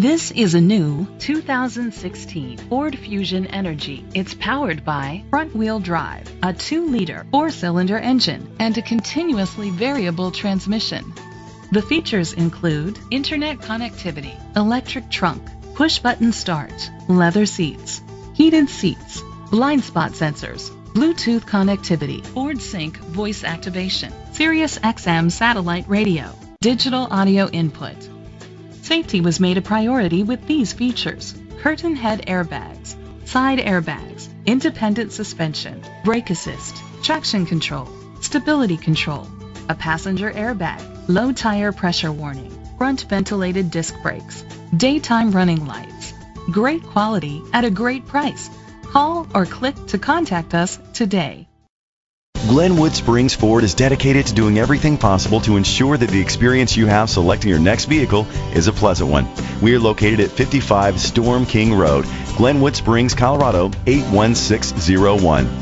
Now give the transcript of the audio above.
This is a new 2016 Ford Fusion Energi. It's powered by front-wheel drive, a 2-liter 4-cylinder engine, and a continuously variable transmission. The features include internet connectivity, electric trunk, push-button start, leather seats, heated seats, blind spot sensors, Bluetooth connectivity, Ford Sync voice activation, Sirius XM satellite radio, digital audio input. Safety was made a priority with these features: curtain head airbags, side airbags, independent suspension, brake assist, traction control, stability control, a passenger airbag, low tire pressure warning, front ventilated disc brakes, daytime running lights. Great quality at a great price. Call or click to contact us today. Glenwood Springs Ford is dedicated to doing everything possible to ensure that the experience you have selecting your next vehicle is a pleasant one. We are located at 55 Storm King Road, Glenwood Springs, Colorado 81601.